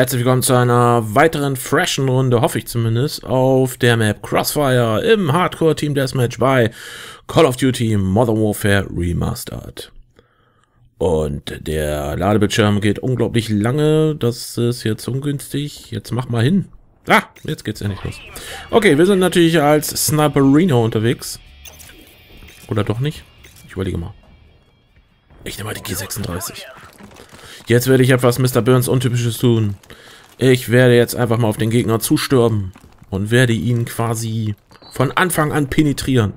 Herzlich willkommen zu einer weiteren freshen Runde, hoffe ich zumindest, auf der Map Crossfire im Hardcore-Team Deathmatch bei Call of Duty Modern Warfare Remastered. Und der Ladebildschirm geht unglaublich lange, das ist jetzt ungünstig. Jetzt mach mal hin. Ah, jetzt geht's endlich los. Okay, wir sind natürlich als Sniperino unterwegs. Oder doch nicht? Ich überlege mal. Ich nehme mal die G36. Jetzt werde ich etwas Mr. Burns Untypisches tun. Ich werde jetzt einfach mal auf den Gegner zustürmen und werde ihn quasi von Anfang an penetrieren.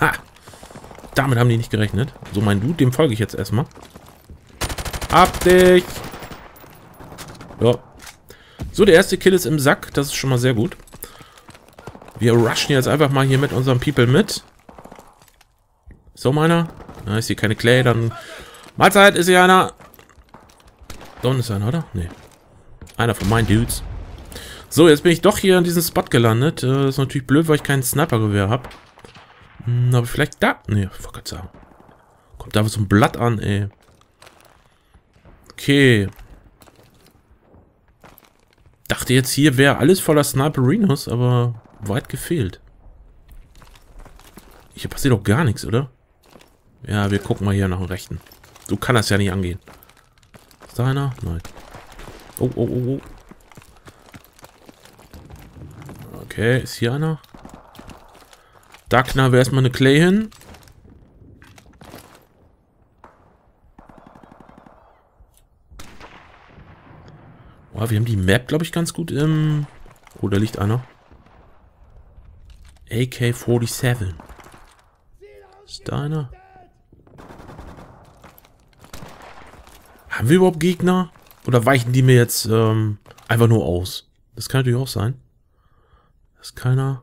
Ha! Damit haben die nicht gerechnet. So mein Dude, dem folge ich jetzt erstmal. Ab dich! Ja. So, der erste Kill ist im Sack. Das ist schon mal sehr gut. Wir rushen jetzt einfach mal hier mit unserem People mit. So, meiner. Na, ich sehe keine Clay, dann... Mahlzeit, ist hier einer? Da unten ist einer, oder? Nee. Einer von meinen Dudes. So, jetzt bin ich doch hier an diesem Spot gelandet. Das ist natürlich blöd, weil ich kein Sniper-Gewehr habe. Aber vielleicht da... Nee, vor Gott sei Dank. Kommt da was so ein Blatt an, ey. Okay. Dachte jetzt, hier wäre alles voller Sniperinos, aber weit gefehlt. Hier passiert doch gar nichts, oder? Ja, wir gucken mal hier nach dem Rechten. So kann das ja nicht angehen. Ist da einer? Nein. Oh, oh, oh, oh. Okay, ist hier einer? Da knallen wir erstmal eine Clay hin. Boah, wir haben die Map, glaube ich, ganz gut im... Oh, da liegt einer. AK-47. Ist da einer? Haben wir überhaupt Gegner? Oder weichen die mir jetzt einfach nur aus? Das kann natürlich auch sein. Da ist keiner.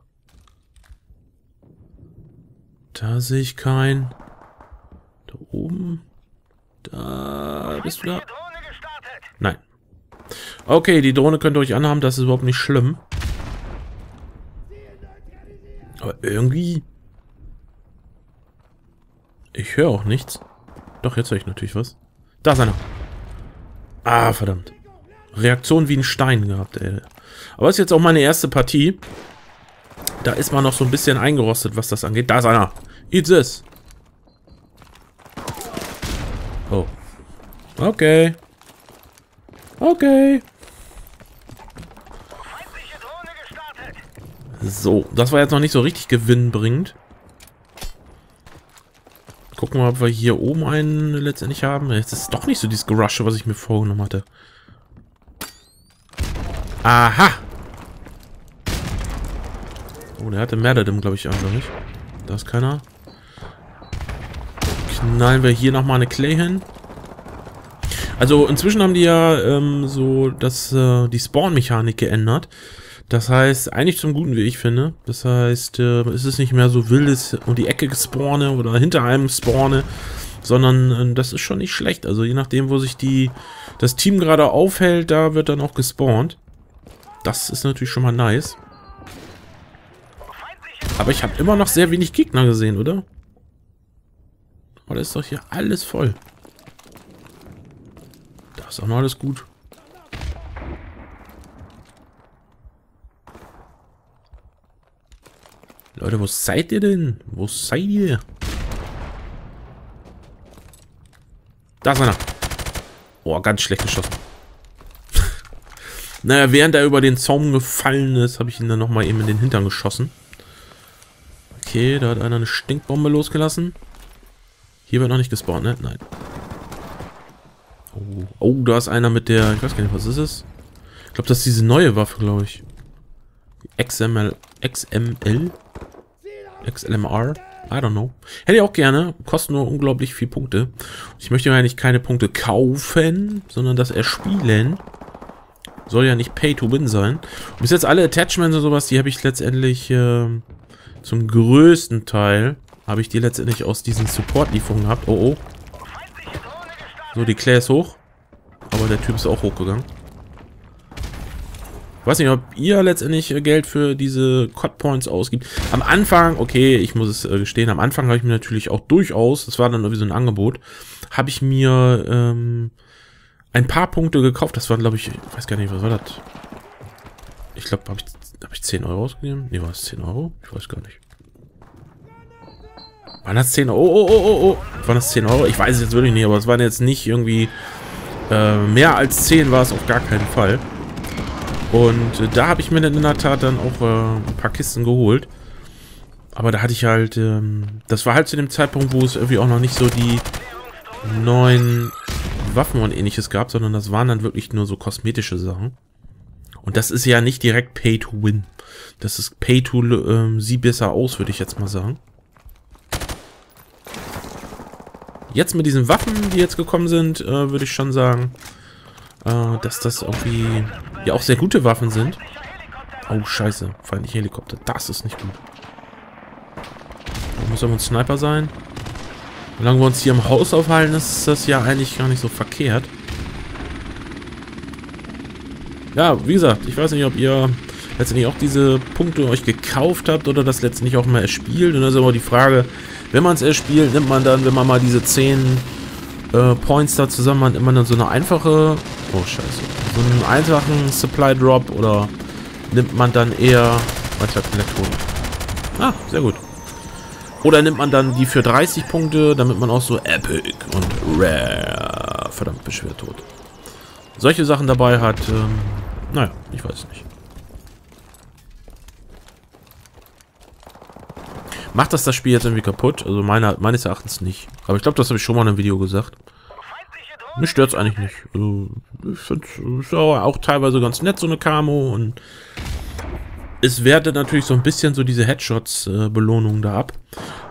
Da sehe ich keinen. Da oben. Da bist du da. Nein. Okay, die Drohne könnt ihr euch anhaben. Das ist überhaupt nicht schlimm. Aber irgendwie... Ich höre auch nichts. Doch, jetzt höre ich natürlich was. Da ist einer. Ah, verdammt. Reaktion wie ein Stein gehabt, ey. Aber ist jetzt auch meine erste Partie. Da ist man noch so ein bisschen eingerostet, was das angeht. Da ist einer. Eat this. Oh. Okay. Okay. So, das war jetzt noch nicht so richtig gewinnbringend. Gucken wir mal, ob wir hier oben einen letztendlich haben. Jetzt ist es doch nicht so dieses Gerusche, was ich mir vorgenommen hatte. Aha! Oh, der hatte Merdedim, glaube ich, einfach nicht. Da ist keiner. Knallen wir hier nochmal eine Clay hin. Also inzwischen haben die ja so die Spawn-Mechanik geändert. Das heißt, eigentlich zum Guten, wie ich finde. Das heißt, es ist nicht mehr so wildes um die Ecke gespawne oder hinter einem spawne, sondern das ist schon nicht schlecht. Also je nachdem, wo sich das Team gerade aufhält, da wird dann auch gespawnt. Das ist natürlich schon mal nice. Aber ich habe immer noch sehr wenig Gegner gesehen, oder? Oh, da ist doch hier alles voll. Da ist auch noch alles gut. Leute, wo seid ihr denn? Wo seid ihr? Da ist einer. Oh, ganz schlecht geschossen. Naja, während er über den Zaun gefallen ist, habe ich ihn dann nochmal eben in den Hintern geschossen. Okay, da hat einer eine Stinkbombe losgelassen. Hier wird noch nicht gespawnt, ne? Nein. Oh, oh, da ist einer mit der... Ich weiß gar nicht, was ist es? Ich glaube, das ist diese neue Waffe, glaube ich. XML? XLMR? I don't know. Hätte ich auch gerne. Kostet nur unglaublich viel Punkte. Ich möchte mir eigentlich keine Punkte kaufen, sondern das erspielen. Soll ja nicht Pay to Win sein. Und bis jetzt alle Attachments und sowas, die habe ich letztendlich zum größten Teil, habe ich die letztendlich aus diesen Support-Lieferungen gehabt. Oh, oh. So, die Clay ist hoch. Aber der Typ ist auch hochgegangen. Ich weiß nicht, ob ihr letztendlich Geld für diese COD Points ausgibt. Am Anfang, okay, ich muss es gestehen, am Anfang habe ich mir natürlich auch durchaus, das war dann irgendwie so ein Angebot, habe ich mir ein paar Punkte gekauft. Das waren, glaube ich, ich weiß gar nicht, was war das? Ich glaube, hab ich 10 Euro ausgegeben? Ne, war es 10 Euro? Ich weiß gar nicht. Waren das 10 Euro? Oh. Waren das 10 Euro? Ich weiß es jetzt wirklich nicht, aber es waren jetzt nicht irgendwie... mehr als 10 war es auf gar keinen Fall. Und da habe ich mir in der Tat dann auch ein paar Kisten geholt. Aber da hatte ich halt... das war halt zu dem Zeitpunkt, wo es irgendwie auch noch nicht so die neuen Waffen und ähnliches gab, sondern das waren dann wirklich nur so kosmetische Sachen. Und das ist ja nicht direkt Pay to Win. Das ist Pay to sieh besser aus, würde ich jetzt mal sagen. Jetzt mit diesen Waffen, die jetzt gekommen sind, würde ich schon sagen, dass das irgendwie ja auch sehr gute Waffen sind. Oh, scheiße. Feindliche Helikopter. Das ist nicht gut. Da muss aber ein Sniper sein. Solange wir uns hier im Haus aufhalten, ist das ja eigentlich gar nicht so verkehrt. Ja, wie gesagt, ich weiß nicht, ob ihr letztendlich auch diese Punkte euch gekauft habt oder das letztendlich auch mal erspielt. Und das ist aber die Frage, wenn man es erspielt, nimmt man dann, wenn man mal diese 10 Points da zusammen hat, immer dann so eine einfache... Oh, scheiße. So einen einfachen Supply Drop oder nimmt man dann eher... Weiter Kollektoren. Ah, sehr gut. Oder nimmt man dann die für 30 Punkte, damit man auch so Epic und Rare, verdammt beschwert tot, solche Sachen dabei hat. Naja, ich weiß nicht. Macht das Spiel jetzt irgendwie kaputt? Also meines Erachtens nicht. Aber ich glaube, das habe ich schon mal in einem Video gesagt. Mich stört es eigentlich nicht. Also, ich finde es auch teilweise ganz nett, so eine Camo. Und es wertet natürlich so ein bisschen so diese Headshots-Belohnung da ab.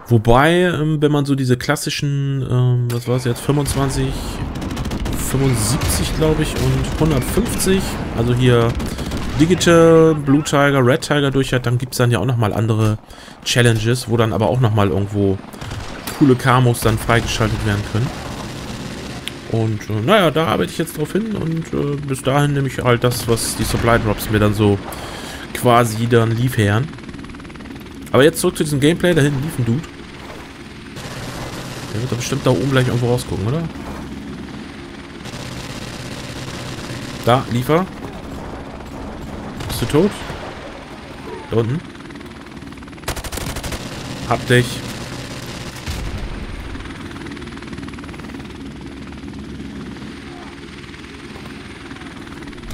Wobei, wenn man so diese klassischen, was war es jetzt, 25, 75 glaube ich und 150, also hier Digital, Blue Tiger, Red Tiger durch hat, dann gibt es dann ja auch nochmal andere Challenges, wo dann aber auch nochmal irgendwo coole Camos dann freigeschaltet werden können. Und naja, da arbeite ich jetzt drauf hin und bis dahin nehme ich halt das, was die Supply Drops mir dann so quasi dann liefern. Aber jetzt zurück zu diesem Gameplay. Da hinten lief ein Dude. Der wird doch bestimmt da oben gleich irgendwo rausgucken, oder? Da, liefer. Bist du tot? Da unten. Hab dich.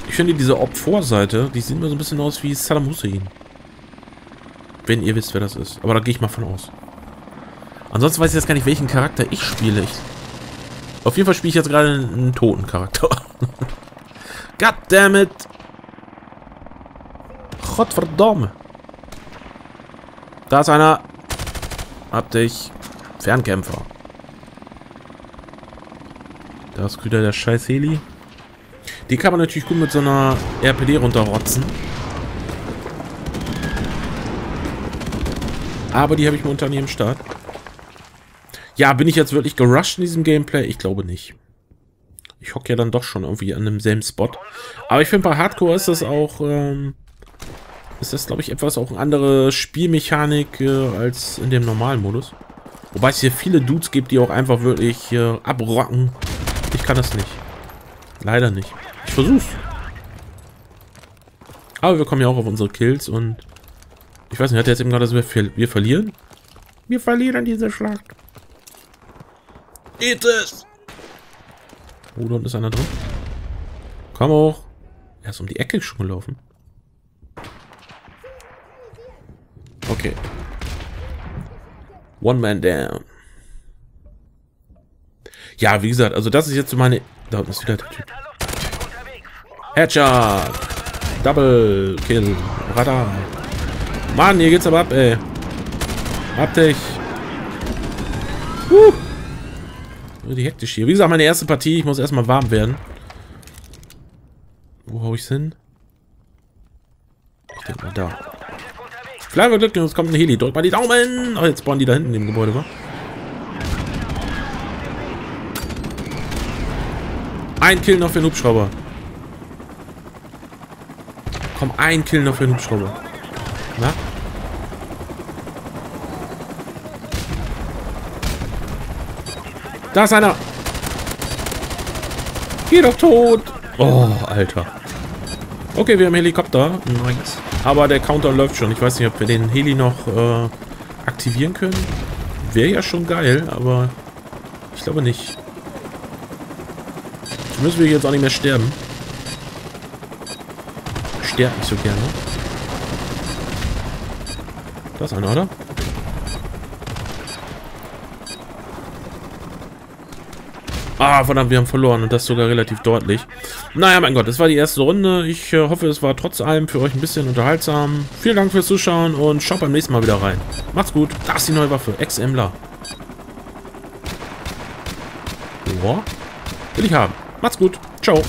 Ich finde diese Op-Vorseite, die sieht mir so ein bisschen aus wie Saddam Hussein. Wenn ihr wisst, wer das ist. Aber da gehe ich mal von aus. Ansonsten weiß ich jetzt gar nicht, welchen Charakter ich spiele. Auf jeden Fall spiele ich jetzt gerade einen toten Charakter. Goddammit! Gottverdammt! Da ist einer! Hab dich! Fernkämpfer! Da ist wieder der scheiß Heli. Die kann man natürlich gut mit so einer RPD runterrotzen. Aber die habe ich momentan hier im Start. Ja, bin ich jetzt wirklich gerusht in diesem Gameplay? Ich glaube nicht. Ich hocke ja dann doch schon irgendwie an demselben Spot. Aber ich finde, bei Hardcore ist das auch... ist das, glaube ich, etwas auch eine andere Spielmechanik als in dem normalen Modus. Wobei es hier viele Dudes gibt, die auch einfach wirklich abrocken. Ich kann das nicht. Leider nicht. Ich versuch's. Aber wir kommen ja auch auf unsere Kills und... Ich weiß nicht, hat er jetzt eben gerade, dass wir verlieren? Wir verlieren diese Schlacht. Geht es! Oh, dort ist einer drin. Komm hoch. Er ist um die Ecke schon gelaufen. Okay. One man down. Ja, wie gesagt, also das ist jetzt so meine... Da unten ist wieder der Typ. Headshot! Double Kill. Radar. Mann, hier geht's aber ab, ey. Hab dich. Die hektisch hier. Wie gesagt, meine erste Partie. Ich muss erstmal warm werden. Wo hau ich's hin? Ich denke mal da. Vielleicht mal Glück, es kommt ein Heli. Drück mal die Daumen. Oh, jetzt spawnen die da hinten im Gebäude, wa? Ein Kill noch für den Hubschrauber. Komm, ein Kill noch für den Hubschrauber. Na? Da ist einer. Geh doch tot! Oh, Alter. Okay, wir haben Helikopter. Nice. Aber der Counter läuft schon. Ich weiß nicht, ob wir den Heli noch aktivieren können. Wäre ja schon geil, aber ich glaube nicht. Müssen wir jetzt auch nicht mehr sterben. Sterben so gerne. Das ist einer, oder? Ah, verdammt, wir haben verloren und das sogar relativ deutlich. Naja, mein Gott, das war die erste Runde. Ich hoffe, es war trotz allem für euch ein bisschen unterhaltsam. Vielen Dank fürs Zuschauen und schaut beim nächsten Mal wieder rein. Macht's gut. Das ist die neue Waffe. Ex-Embler. Boah. Will ich haben. Macht's gut. Ciao.